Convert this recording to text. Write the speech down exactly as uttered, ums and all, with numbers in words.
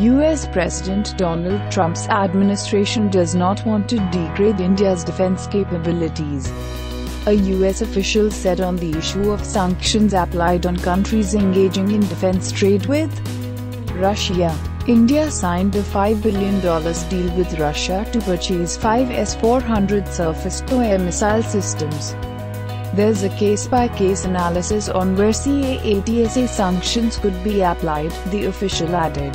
U S President Donald Trump's administration does not want to degrade India's defense capabilities. A U S official said on the issue of sanctions applied on countries engaging in defense trade with Russia. India signed a five billion dollar deal with Russia to purchase five S four hundred surface-to-air missile systems. There's a case-by-case analysis on where CAATSA sanctions could be applied, the official added.